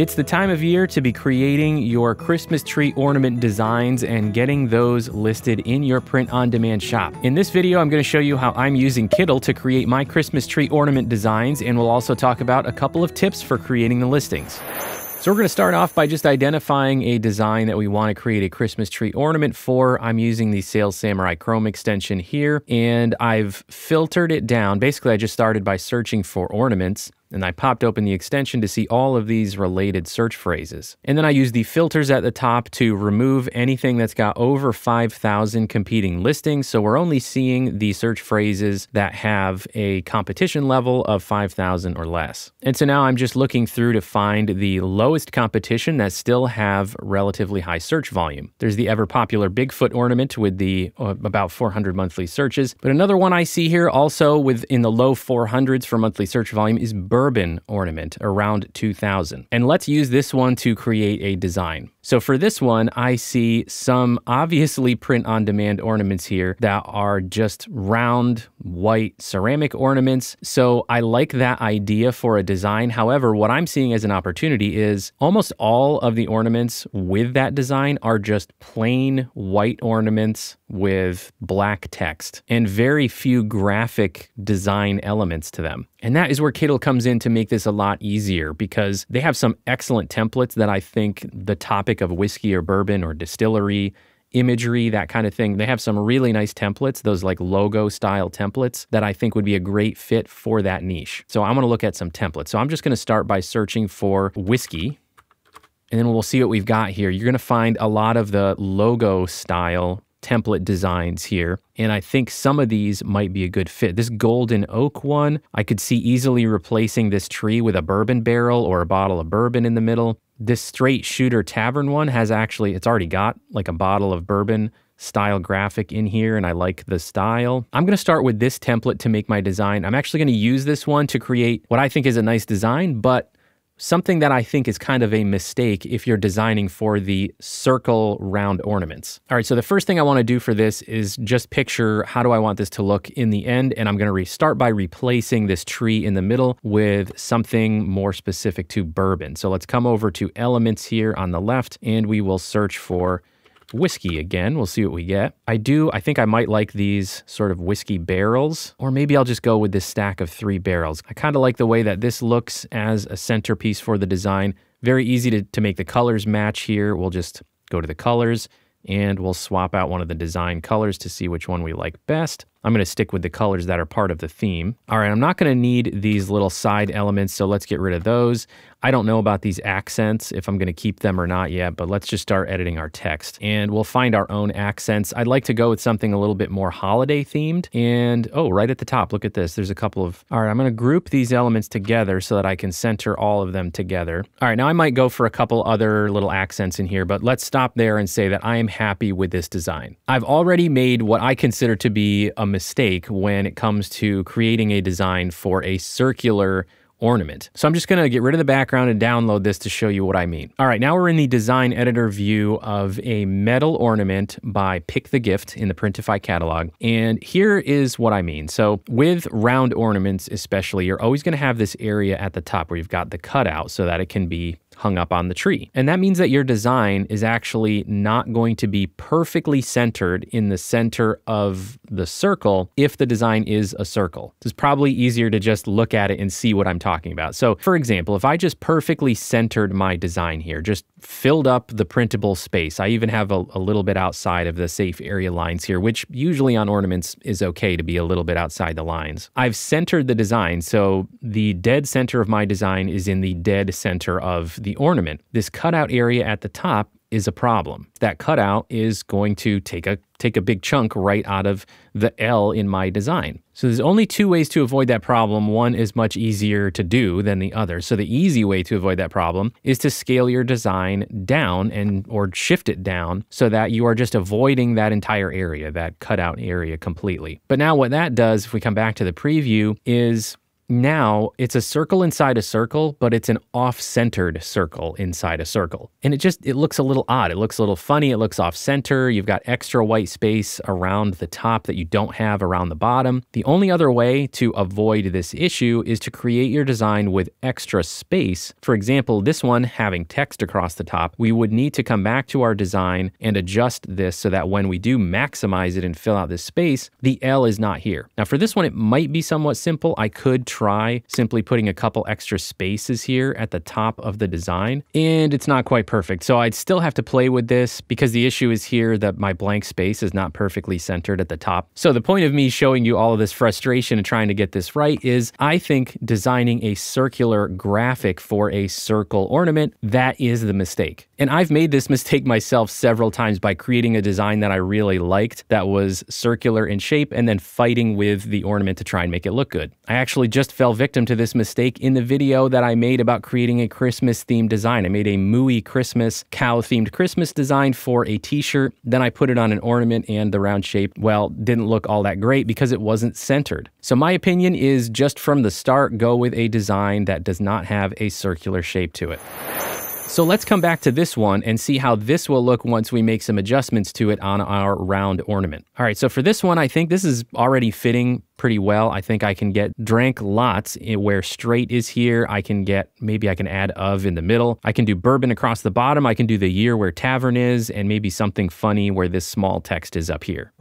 It's the time of year to be creating your Christmas tree ornament designs and getting those listed in your print-on-demand shop. In this video, I'm going to show you how I'm using Kittl to create my Christmas tree ornament designs, and we'll also talk about a couple of tips for creating the listings. So we're going to start off by just identifying a design that we want to create a Christmas tree ornament for. I'm using the Sales Samurai Chrome extension here, and I've filtered it down. Basically, I just started by searching for ornaments, and I popped open the extension to see all of these related search phrases. And then I used the filters at the top to remove anything that's got over 5,000 competing listings. So we're only seeing the search phrases that have a competition level of 5,000 or less. And so now I'm just looking through to find the lowest competition that still have relatively high search volume. There's the ever popular Bigfoot ornament with the about 400 monthly searches. But another one I see here also within the low 400s for monthly search volume is Bourbon ornament, around 2,000. And let's use this one to create a design. So for this one, I see some obviously print-on-demand ornaments here that are just round, white ceramic ornaments. So I like that idea for a design. However, what I'm seeing as an opportunity is almost all of the ornaments with that design are just plain white ornaments with black text and very few graphic design elements to them. And that is where Kittl comes in to make this a lot easier, because they have some excellent templates that I think the topic of whiskey or bourbon or distillery imagery, that kind of thing. They have some really nice templates, those like logo style templates that I think would be a great fit for that niche. So I'm going to look at some templates. So I'm just going to start by searching for whiskey, and then we'll see what we've got here. You're going to find a lot of the logo style template designs here, and I think some of these might be a good fit. This golden oak one, I could see easily replacing this tree with a bourbon barrel or a bottle of bourbon in the middle. This straight shooter tavern one has actually, it's already got like a bottle of bourbon style graphic in here, and I like the style. I'm going to start with this template to make my design. I'm actually going to use this one to create what I think is a nice design, but something that I think is kind of a mistake if you're designing for the circle round ornaments. All right, so the first thing I want to do for this is just picture how do I want this to look in the end, and I'm going to start by replacing this tree in the middle with something more specific to bourbon. So let's come over to elements here on the left, and we will search for whiskey again. We'll see what we get. I think I might like these sort of whiskey barrels, or maybe I'll just go with this stack of 3 barrels. I kind of like the way that this looks as a centerpiece for the design. Very easy to make the colors match here. We'll just go to the colors and we'll swap out one of the design colors to see which one we like best. I'm going to stick with the colors that are part of the theme. All right, I'm not going to need these little side elements, so let's get rid of those. I don't know about these accents, if I'm going to keep them or not yet, but let's just start editing our text. And we'll find our own accents. I'd like to go with something a little bit more holiday themed. And oh, right at the top, look at this. There's a couple of... All right, I'm going to group these elements together so that I can center all of them together. All right, now I might go for a couple other little accents in here, but let's stop there and say that I am happy with this design. I've already made what I consider to be a mistake when it comes to creating a design for a circular ornament. So I'm just going to get rid of the background and download this to show you what I mean. All right, now we're in the design editor view of a metal ornament by Pick the Gift in the Printify catalog. And here is what I mean. So with round ornaments especially, you're always going to have this area at the top where you've got the cutout so that it can be hung up on the tree. And that means that your design is actually not going to be perfectly centered in the center of the circle if the design is a circle. It's probably easier to just look at it and see what I'm talking about. So for example, if I just perfectly centered my design here, just filled up the printable space, I even have a little bit outside of the safe area lines here, which usually on ornaments is okay to be a little bit outside the lines. I've centered the design, so the dead center of my design is in the dead center of the ornament. This cutout area at the top is a problem. That cutout is going to take a big chunk right out of the L in my design. So there's only 2 ways to avoid that problem. One is much easier to do than the other. So the easy way to avoid that problem is to scale your design down or shift it down so that you are just avoiding that entire area, that cutout area completely. But now what that does, if we come back to the preview, is Now it's a circle inside a circle, but it's an off-centered circle inside a circle. And it looks a little odd. It looks a little funny. It looks off-center. You've got extra white space around the top that you don't have around the bottom. The only other way to avoid this issue is to create your design with extra space. For example, this one having text across the top, we would need to come back to our design and adjust this so that when we do maximize it and fill out this space, the L is not here. Now for this one, it might be somewhat simple. I could try simply putting a couple extra spaces here at the top of the design, and it's not quite perfect. So I'd still have to play with this because the issue is here that my blank space is not perfectly centered at the top. So the point of me showing you all of this frustration and trying to get this right is I think designing a circular graphic for a circle ornament, that is the mistake. And I've made this mistake myself several times by creating a design that I really liked that was circular in shape and then fighting with the ornament to try and make it look good. I actually just fell victim to this mistake in the video that I made about creating a Christmas themed design. I made a mooey Christmas, cow themed Christmas design for a t-shirt. Then I put it on an ornament and the round shape, well, didn't look all that great because it wasn't centered. So my opinion is just from the start, go with a design that does not have a circular shape to it. So let's come back to this one and see how this will look once we make some adjustments to it on our round ornament. All right, so for this one, I think this is already fitting pretty well. I think I can get drank lots where straight is here. I can get, maybe I can add of in the middle. I can do bourbon across the bottom. I can do the year where tavern is, and maybe something funny where this small text is up here.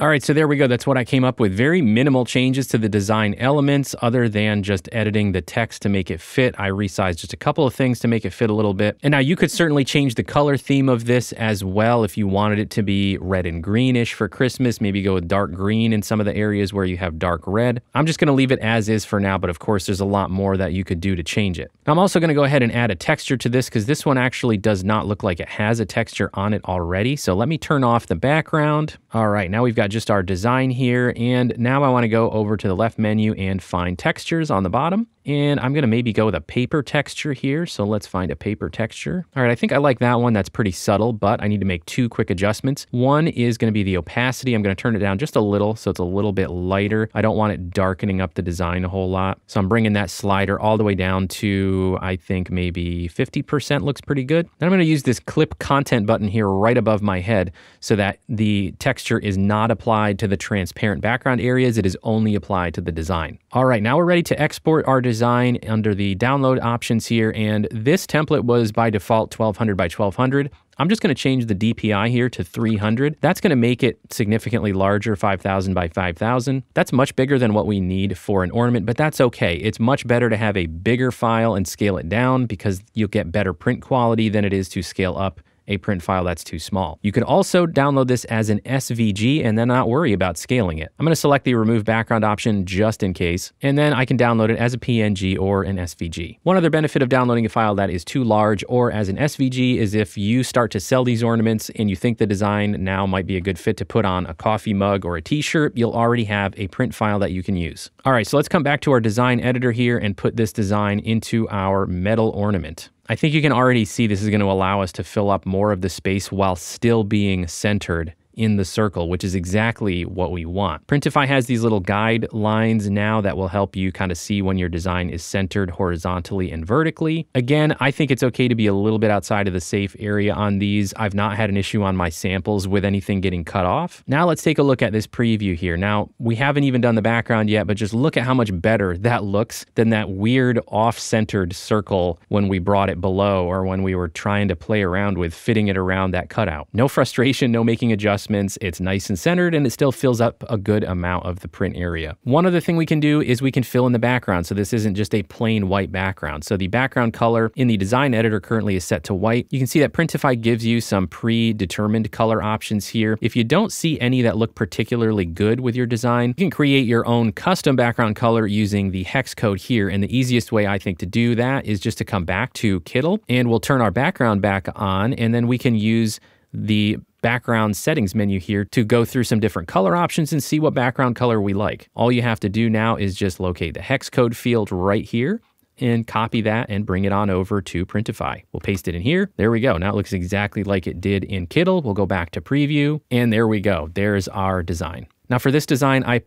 All right, so there we go. That's what I came up with. Very minimal changes to the design elements other than just editing the text to make it fit. I resized just a couple of things to make it fit a little bit. And now you could certainly change the color theme of this as well. If you wanted it to be red and greenish for Christmas, maybe go with dark green in some of the areas where you have dark red. I'm just gonna leave it as is for now, but of course there's a lot more that you could do to change it. I'm also gonna go ahead and add a texture to this because this one actually does not look like it has a texture on it already. So let me turn off the background. All right, now we've got just our design here, and now I want to go over to the left menu and find textures on the bottom, and I'm going to maybe go with a paper texture here. So let's find a paper texture. All right, I think I like that one. That's pretty subtle, but I need to make two quick adjustments. One is going to be the opacity. I'm going to turn it down just a little so it's a little bit lighter. I don't want it darkening up the design a whole lot, so I'm bringing that slider all the way down to, I think, maybe 50% looks pretty good. Then I'm going to use this clip content button here right above my head so that the texture is not applied to the transparent background areas. It is only applied to the design. All right, now we're ready to export our design under the download options here. And this template was by default 1200 by 1200. I'm just going to change the DPI here to 300. That's going to make it significantly larger, 5,000 by 5,000. That's much bigger than what we need for an ornament, but that's okay. It's much better to have a bigger file and scale it down because you'll get better print quality than it is to scale up a print file that's too small. You can also download this as an SVG and then not worry about scaling it. I'm going to select the remove background option just in case, and then I can download it as a PNG or an SVG. One other benefit of downloading a file that is too large or as an SVG is if you start to sell these ornaments and you think the design now might be a good fit to put on a coffee mug or a t-shirt, you'll already have a print file that you can use. All right, so let's come back to our design editor here and put this design into our metal ornament. I think you can already see this is going to allow us to fill up more of the space while still being centered in the circle, which is exactly what we want. Printify has these little guidelines now that will help you kind of see when your design is centered horizontally and vertically. Again, I think it's okay to be a little bit outside of the safe area on these. I've not had an issue on my samples with anything getting cut off. Now let's take a look at this preview here. Now, we haven't even done the background yet, but just look at how much better that looks than that weird off-centered circle when we brought it below or when we were trying to play around with fitting it around that cutout. No frustration, no making adjustments. It's nice and centered, and it still fills up a good amount of the print area. One other thing we can do is we can fill in the background. So this isn't just a plain white background. So the background color in the design editor currently is set to white. You can see that Printify gives you some predetermined color options here. If you don't see any that look particularly good with your design, you can create your own custom background color using the hex code here. And the easiest way I think to do that is just to come back to Kittl, and we'll turn our background back on, and then we can use the background settings menu here to go through some different color options and see what background color we like. All you have to do now is just locate the hex code field right here and copy that and bring it on over to Printify. We'll paste it in here. There we go. Now it looks exactly like it did in Kittl. We'll go back to preview and there we go. There's our design. Now for this design, I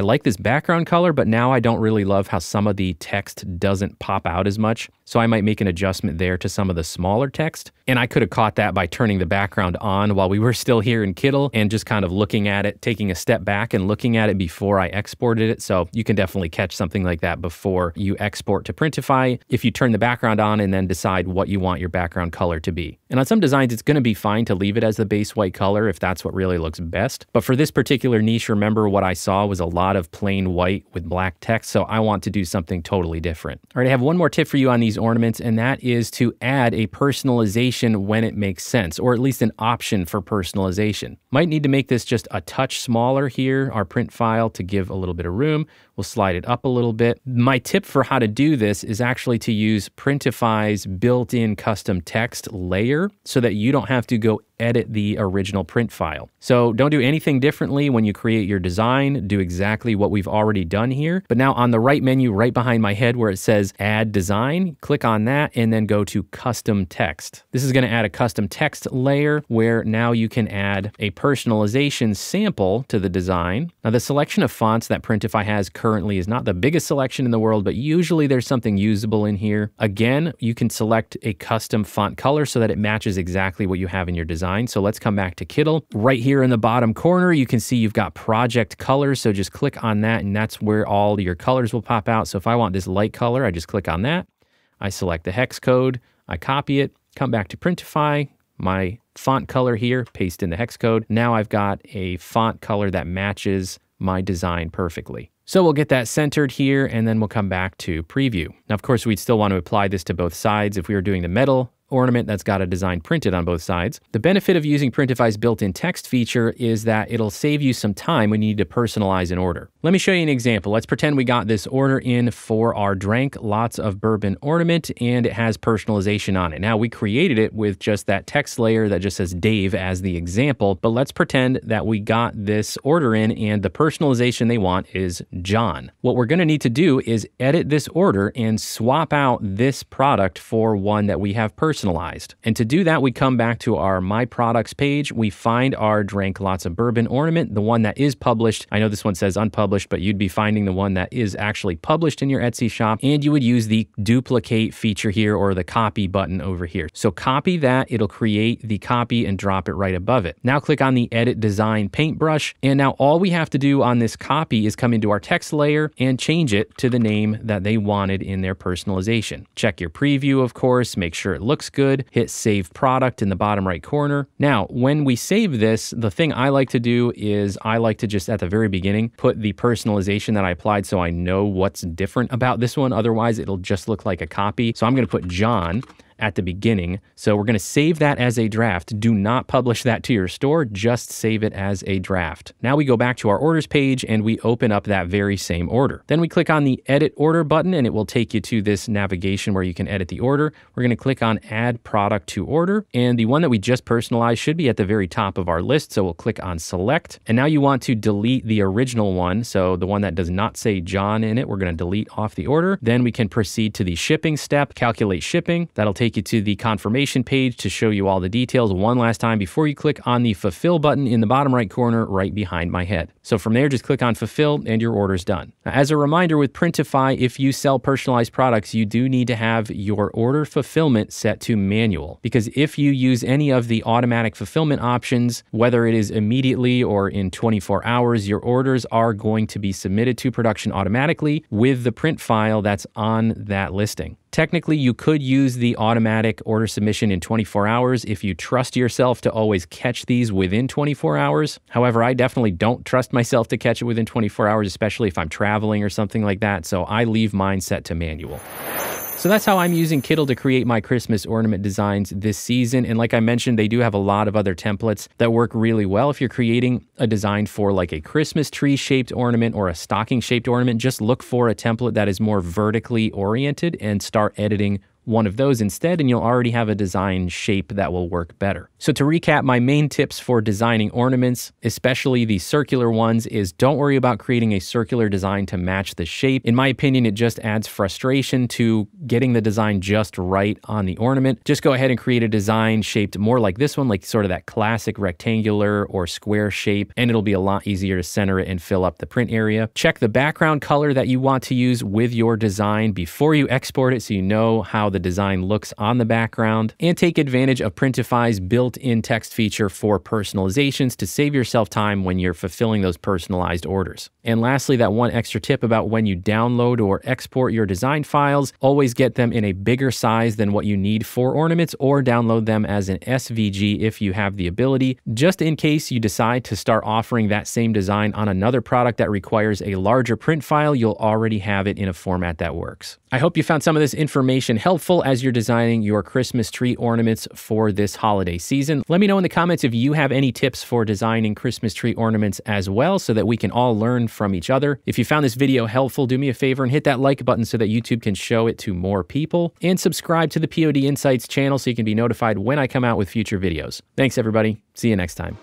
like this background color, but now I don't really love how some of the text doesn't pop out as much. So I might make an adjustment there to some of the smaller text. And I could have caught that by turning the background on while we were still here in Kittl and just kind of looking at it, taking a step back and looking at it before I exported it. So you can definitely catch something like that before you export to Printify if you turn the background on and then decide what you want your background color to be. And on some designs, it's going to be fine to leave it as the base white color if that's what really looks best. But for this particular niche, remember what I saw was a lot of plain white with black text, so I want to do something totally different. All right, I have one more tip for you on these ornaments, and that is to add a personalization when it makes sense, or at least an option for personalization. Might need to make this just a touch smaller here, our print file, to give a little bit of room. We'll slide it up a little bit. My tip for how to do this is actually to use Printify's built-in custom text layer so that you don't have to go edit the original print file. So don't do anything differently when you create your design. Do exactly what we've already done here. But now on the right menu right behind my head where it says add design, click on that and then go to custom text. This is going to add a custom text layer where now you can add a personalization sample to the design. Now the selection of fonts that Printify has currently is not the biggest selection in the world, but usually there's something usable in here. Again, you can select a custom font color so that it matches exactly what you have in your design. So let's come back to Kittl. Right here in the bottom corner, you can see you've got project colors. So just click on that and that's where all your colors will pop out. So if I want this light color, I just click on that. I select the hex code, I copy it, come back to Printify, my font color here, paste in the hex code. Now I've got a font color that matches my design perfectly. So we'll get that centered here and then we'll come back to preview. Now, of course, we'd still want to apply this to both sides. If we were doing the metal ornament, that's got a design printed on both sides. The benefit of using Printify's built-in text feature is that it'll save you some time when you need to personalize an order. Let me show you an example. Let's pretend we got this order in for our Drank Lots of Bourbon ornament and it has personalization on it. Now we created it with just that text layer that just says Dave as the example, but let's pretend that we got this order in and the personalization they want is John. What we're gonna need to do is edit this order and swap out this product for one that we have personalized. And to do that, we come back to our My Products page. We find our Drank Lots of Bourbon ornament, the one that is published. I know this one says unpublished, but you'd be finding the one that is actually published in your Etsy shop. And you would use the duplicate feature here or the copy button over here. So copy that, it'll create the copy and drop it right above it. Now click on the Edit Design Paintbrush. And now all we have to do on this copy is come into our text layer and change it to the name that they wanted in their personalization. Check your preview, of course, make sure it looks good, hit save product in the bottom right corner. Now, when we save this, the thing I like to do is I like to just at the very beginning, put the personalization that I applied so I know what's different about this one. Otherwise, it'll just look like a copy. So I'm going to put John at the beginning. So we're going to save that as a draft. Do not publish that to your store, just save it as a draft. Now we go back to our orders page and we open up that very same order. Then we click on the edit order button and it will take you to this navigation where you can edit the order. We're going to click on add product to order and the one that we just personalized should be at the very top of our list. So we'll click on select and now you want to delete the original one. So the one that does not say John in it, we're going to delete off the order. Then we can proceed to the shipping step, calculate shipping. That'll take you to the confirmation page to show you all the details one last time before you click on the fulfill button in the bottom right corner right behind my head. So from there, just click on fulfill and your order's done. Now, as a reminder with Printify, if you sell personalized products, you do need to have your order fulfillment set to manual because if you use any of the automatic fulfillment options, whether it is immediately or in 24 hours, your orders are going to be submitted to production automatically with the print file that's on that listing. Technically, you could use the automatic order submission in 24 hours if you trust yourself to always catch these within 24 hours. However, I definitely don't trust myself to catch it within 24 hours, especially if I'm traveling or something like that, so I leave mine set to manual. So that's how I'm using Kittl to create my Christmas ornament designs this season. And like I mentioned, they do have a lot of other templates that work really well. If you're creating a design for like a Christmas tree shaped ornament or a stocking shaped ornament, just look for a template that is more vertically oriented and start editing one of those instead, and you'll already have a design shape that will work better. So to recap, my main tips for designing ornaments, especially the circular ones, is don't worry about creating a circular design to match the shape. In my opinion, it just adds frustration to getting the design just right on the ornament. Just go ahead and create a design shaped more like this one, like sort of that classic rectangular or square shape, and it'll be a lot easier to center it and fill up the print area. Check the background color that you want to use with your design before you export it so you know how the design looks on the background, and take advantage of Printify's built-in text feature for personalizations to save yourself time when you're fulfilling those personalized orders. And lastly, that one extra tip about when you download or export your design files, always get them in a bigger size than what you need for ornaments, or download them as an SVG if you have the ability, just in case you decide to start offering that same design on another product that requires a larger print file, you'll already have it in a format that works. I hope you found some of this information helpful as you're designing your Christmas tree ornaments for this holiday season. Let me know in the comments if you have any tips for designing Christmas tree ornaments as well, so that we can all learn from each other. If you found this video helpful, do me a favor and hit that like button so that YouTube can show it to more people, and subscribe to the POD Insights channel so you can be notified when I come out with future videos. Thanks everybody, see you next time.